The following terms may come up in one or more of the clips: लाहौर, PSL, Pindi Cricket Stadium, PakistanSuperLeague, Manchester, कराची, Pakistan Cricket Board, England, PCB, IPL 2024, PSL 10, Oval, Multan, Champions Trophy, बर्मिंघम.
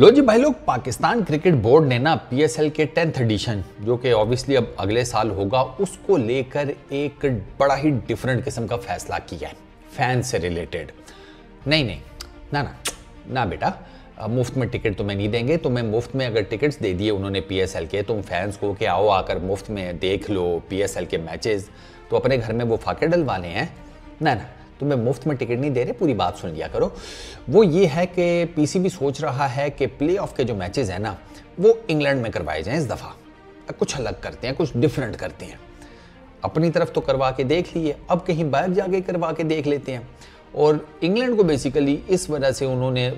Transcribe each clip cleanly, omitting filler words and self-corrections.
लो जी भाई लोग, Pakistan cricket board ने ना PSL के 10th एडिशन, जो कि ऑब्वियसली अब अगले साल होगा, उसको लेकर एक बड़ा ही डिफरेंट किस्म का फैसला किया है फैन से रिलेटेड। नहीं बेटा, मुफ्त में टिकट तुम्हें नहीं देंगे। तुम्हें मुफ्त में अगर टिकट्स दे दिए उन्होंने PSL के, तुम फैंस को कि आओ आकर मुफ्त में देख लो PSL के मैचेस, तो अपने घर में वो फाके डलवाने हैं। ना तुम्हें मुफ्त में टिकट नहीं दे रहे। पूरी बात सुन लिया करो। वो ये है कि PCB सोच रहा है कि प्लेऑफ के जो मैचेस हैं ना, वो इंग्लैंड में करवाए जाएं इस दफ़ा। कुछ अलग करते हैं, कुछ डिफरेंट करते हैं। अपनी तरफ तो करवा के देख लिए, अब कहीं बाहर जाके करवा के देख लेते हैं। और इंग्लैंड को बेसिकली इस वजह से उन्होंने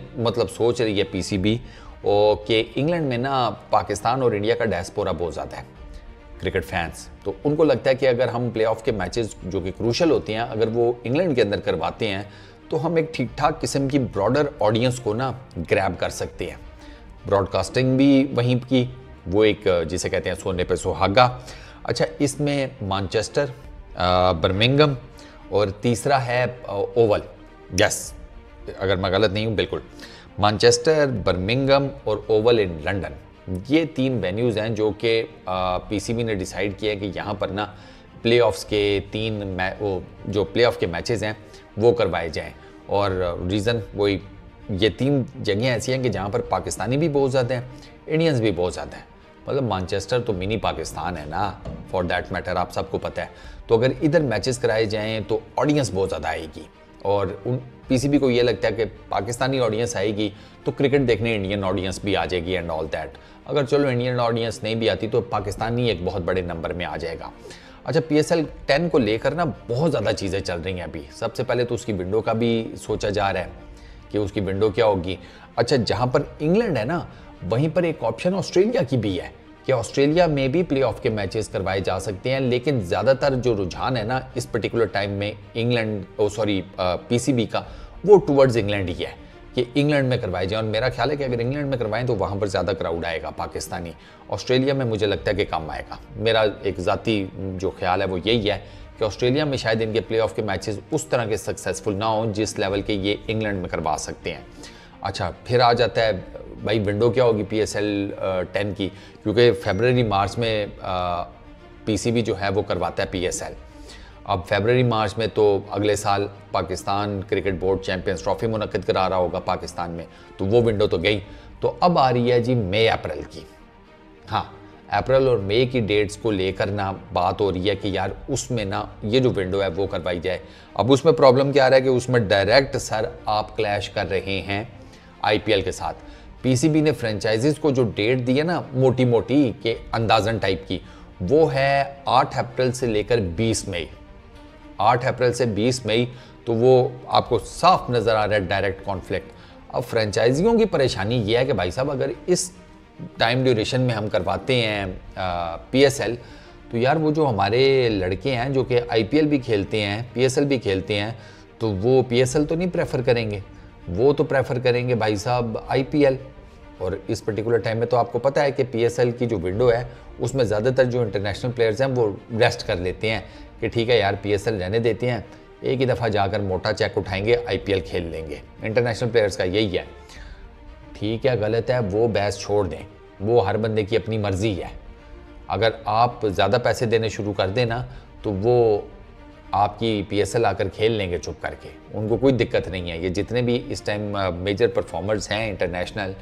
सोच रही है PCB, और कि इंग्लैंड में ना पाकिस्तान और इंडिया का डायस्पोरा बहुत ज़्यादा है क्रिकेट फैंस, तो उनको लगता है कि अगर हम प्लेऑफ के मैचेस जो कि क्रूशल होते हैं, अगर वो इंग्लैंड के अंदर करवाते हैं तो हम एक ठीक ठाक किस्म की ब्रॉडर ऑडियंस को ना ग्रैब कर सकते हैं। ब्रॉडकास्टिंग भी वहीं की, वो एक जिसे कहते हैं सोने पे सुहागा। अच्छा, इसमें मैनचेस्टर, बर्मिंघम और तीसरा है ओवल। यस, अगर मैं गलत नहीं हूँ, बिल्कुल मैनचेस्टर, बर्मिंघम और ओवल इन लंदन, ये तीन वेन्यूज़ हैं जो कि PCB ने डिसाइड किया है कि यहाँ पर ना प्लेऑफ्स के प्लेऑफ के मैचेस हैं वो करवाए जाएं। और रीज़न वही, ये तीन जगह ऐसी हैं कि जहाँ पर पाकिस्तानी भी बहुत ज़्यादा हैं, इंडियंस भी बहुत ज़्यादा हैं। मतलब मैनचेस्टर तो मिनी पाकिस्तान है ना, फॉर दैट मैटर, आप सबको पता है। तो अगर इधर मैचेस कराए जाएँ तो ऑडियंस बहुत ज़्यादा आएगी, और उन PCB को ये लगता है कि पाकिस्तानी ऑडियंस आएगी तो क्रिकेट देखने इंडियन ऑडियंस भी आ जाएगी एंड ऑल दैट। अगर चलो इंडियन ऑडियंस नहीं भी आती तो पाकिस्तानी एक बहुत बड़े नंबर में आ जाएगा। अच्छा, PSL 10 को लेकर ना बहुत ज़्यादा चीज़ें चल रही हैं अभी। सबसे पहले तो उसकी विंडो का भी सोचा जा रहा है कि उसकी विंडो क्या होगी। अच्छा, जहाँ पर इंग्लैंड है ना, वहीं पर एक ऑप्शन ऑस्ट्रेलिया की भी है कि ऑस्ट्रेलिया में भी प्लेऑफ के मैचेस करवाए जा सकते हैं, लेकिन ज़्यादातर जो रुझान है ना इस पर्टिकुलर टाइम में PCB का, वो टुवर्ड्स इंग्लैंड ही है कि इंग्लैंड में करवाए जाएं। और मेरा ख्याल है कि अगर इंग्लैंड में करवाएं तो वहाँ पर ज़्यादा क्राउड आएगा पाकिस्तानी। ऑस्ट्रेलिया में मुझे लगता है कि कम आएगा। मेरा एक ज़ाती जो ख्याल है वो यही है कि ऑस्ट्रेलिया में शायद इनके प्लेऑफ के मैचेस उस तरह के सक्सेसफुल ना हों जिस लेवल के ये इंग्लैंड में करवा सकते हैं। अच्छा, फिर आ जाता है भाई विंडो क्या होगी PSL 10 की, क्योंकि फरवरी मार्च में PCB जो है वो करवाता है PSL। अब फरवरी मार्च में तो अगले साल Pakistan cricket board champions trophy मुनक़द करा रहा होगा पाकिस्तान में, तो वो विंडो तो गई। तो अब आ रही है जी मई अप्रैल की। हाँ, अप्रैल और मई की डेट्स को लेकर ना बात हो रही है कि यार उसमें ना ये जो विंडो है वो करवाई जाए। अब उसमें प्रॉब्लम क्या आ रहा है कि उसमें डायरेक्ट सर आप क्लैश कर रहे हैं IPL के साथ। PCB ने फ्रेंचाइजीज को जो डेट दी है ना मोटी मोटी के अंदाजन टाइप की, वो है 8 अप्रैल से लेकर 20 मई। 8 अप्रैल से 20 मई, तो वो आपको साफ नज़र आ रहा है डायरेक्ट कॉन्फ्लिक्ट। अब फ्रेंचाइजियों की परेशानी ये है कि भाई साहब, अगर इस टाइम ड्यूरेशन में हम करवाते हैं PSL, तो यार वो जो हमारे लड़के हैं जो कि IPL भी खेलते हैं PSL भी खेलते हैं, तो वो PSL तो नहीं प्रेफर करेंगे, वो तो प्रेफर करेंगे भाई साहब IPL। और इस पर्टिकुलर टाइम में तो आपको पता है कि PSL की जो विंडो है उसमें ज़्यादातर जो इंटरनेशनल प्लेयर्स हैं वो रेस्ट कर लेते हैं कि ठीक है यार PSL रहने देते हैं, एक ही दफ़ा जाकर मोटा चेक उठाएंगे, IPL खेल लेंगे। इंटरनेशनल प्लेयर्स का यही है। ठीक है, गलत है, वो बहस छोड़ दें, वो हर बंदे की अपनी मर्ज़ी है। अगर आप ज़्यादा पैसे देने शुरू कर देना तो वो आपकी PSL आकर खेल लेंगे चुप करके, उनको कोई दिक्कत नहीं है। ये जितने भी इस टाइम मेजर परफॉर्मर्स हैं इंटरनेशनल,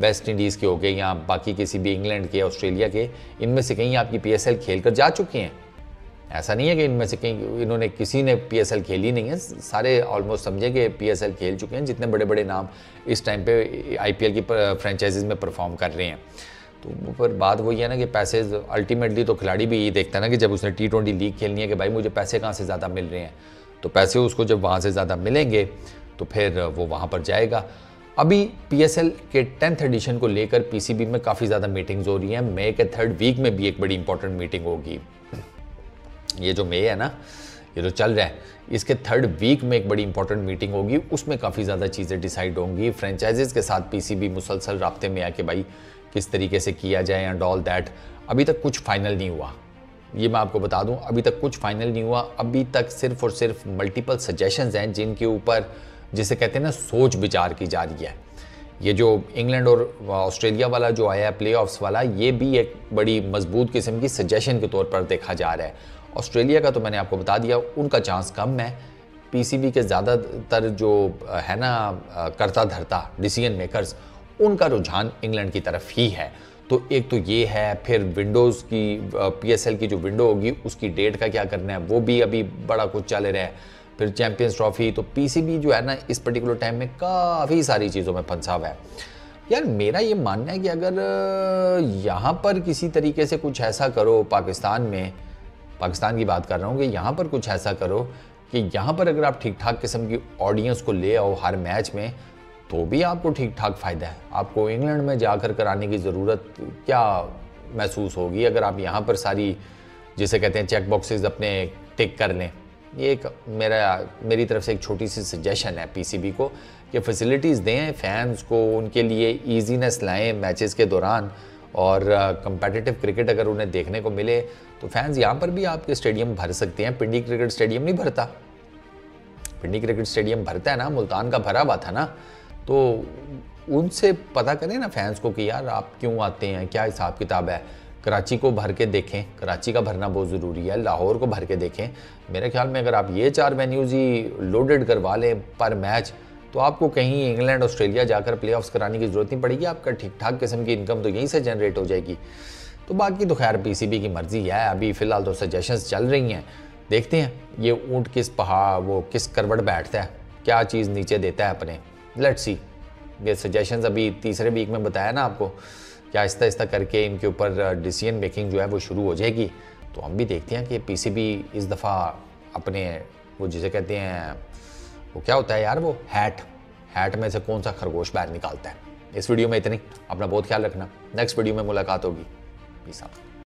वेस्ट इंडीज़ के हो गए या बाकी किसी भी इंग्लैंड के, ऑस्ट्रेलिया के, इनमें से कहीं आपकी PSL खेल कर जा चुके हैं। ऐसा नहीं है कि इनमें से कहीं इन्होंने किसी ने PSL खेली नहीं है, सारे ऑलमोस्ट समझे कि PSL खेल चुके हैं जितने बड़े बड़े नाम इस टाइम पर IPL की फ्रेंचाइजीज़ में परफॉर्म कर रहे हैं। तो पर बात वही है ना कि पैसे अल्टीमेटली तो खिलाड़ी भी ये देखता है ना कि जब उसने T20 लीग खेलनी है कि भाई मुझे पैसे कहाँ से ज़्यादा मिल रहे हैं, तो पैसे उसको जब वहाँ से ज़्यादा मिलेंगे तो फिर वो वहाँ पर जाएगा। अभी PSL के 10th एडिशन को लेकर PCB में काफ़ी ज़्यादा मीटिंग्स हो रही हैं। मई के 3rd वीक में भी एक बड़ी इंपॉर्टेंट मीटिंग होगी। ये जो मई है ना, ये जो चल रहा है, इसके 3rd वीक में एक बड़ी इंपॉर्टेंट मीटिंग होगी, उसमें काफ़ी ज़्यादा चीज़ें डिसाइड होंगी। फ्रेंचाइजेस के साथ PCB मुसलसल राब्ते में आके भाई किस तरीके से किया जाए एंड ऑल दैट। अभी तक कुछ फाइनल नहीं हुआ, ये मैं आपको बता दूं, अभी तक कुछ फाइनल नहीं हुआ। अभी तक सिर्फ और सिर्फ मल्टीपल सजेशंस हैं जिनके ऊपर जिसे कहते हैं ना सोच विचार की जा रही है। ये जो इंग्लैंड और ऑस्ट्रेलिया वाला जो आया है प्लेऑफ्स वाला, ये भी एक बड़ी मजबूत किस्म की सजेशन के तौर पर देखा जा रहा है। ऑस्ट्रेलिया का तो मैंने आपको बता दिया, उनका चांस कम है। पीसीबी के ज़्यादातर जो है ना करता धरता डिसीजन मेकर्स, उनका रुझान इंग्लैंड की तरफ ही है। तो एक तो ये है, फिर विंडोज़ की पीएसएल की जो विंडो होगी उसकी डेट का क्या करना है, वो भी अभी बड़ा कुछ चल रहा है। फिर चैंपियंस ट्रॉफी, तो पीसीबी जो है ना इस पर्टिकुलर टाइम में काफ़ी सारी चीज़ों में फंसा हुआ है। यार मेरा ये मानना है कि अगर यहाँ पर किसी तरीके से कुछ ऐसा करो, पाकिस्तान में, पाकिस्तान की बात कर रहा हूँ कि यहाँ पर कुछ ऐसा करो कि यहाँ पर अगर आप ठीक ठाक किस्म की ऑडियंस को ले आओ हर मैच में, तो भी आपको ठीक ठाक फ़ायदा है। आपको इंग्लैंड में जाकर कराने की ज़रूरत क्या महसूस होगी अगर आप यहाँ पर सारी जिसे कहते हैं चेक बॉक्सेस अपने टिक कर लें। ये एक मेरी तरफ से एक छोटी सी सजेशन है पीसीबी को कि फैसिलिटीज़ दें फैंस को, उनके लिए ईजीनेस लाएं मैचेस के दौरान, और कंपेटिटिव क्रिकेट अगर उन्हें देखने को मिले तो फैंस यहाँ पर भी आपके स्टेडियम भर सकते हैं। पिंडी क्रिकेट स्टेडियम नहीं भरता? पिंडी क्रिकेट स्टेडियम भरता है ना, मुल्तान का भरा हुआ था ना। तो उनसे पता करें ना फैंस को कि यार आप क्यों आते हैं, क्या हिसाब किताब है। कराची को भर के देखें, कराची का भरना बहुत ज़रूरी है, लाहौर को भर के देखें। मेरे ख्याल में अगर आप ये चार वेन्यूज़ ही लोडेड करवा लें पर मैच, तो आपको कहीं इंग्लैंड ऑस्ट्रेलिया जाकर प्लेऑफ्स कराने की ज़रूरत नहीं पड़ेगी। आपका ठीक ठाक किस्म की इनकम तो यहीं से जनरेट हो जाएगी। तो बाकी तो खैर पीसीबी की मर्ज़ी है। अभी फ़िलहाल तो सजेशंस चल रही हैं, देखते हैं ये ऊँट किस पहाड़, वो किस करवट बैठता है, क्या चीज़ नीचे देता है अपने। लेट्स सी, ये सजेशंस अभी तीसरे वीक में बताया ना आपको, क्या आहिस्ता आहिस्ता करके इनके ऊपर डिसीजन मेकिंग जो है वो शुरू हो जाएगी। तो हम भी देखते हैं कि पीसीबी इस दफ़ा अपने वो जिसे कहते हैं वो क्या होता है यार, वो हैट में से कौन सा खरगोश बाहर निकालता है। इस वीडियो में इतनी, अपना बहुत ख्याल रखना, नेक्स्ट वीडियो में मुलाकात होगी। Peace out.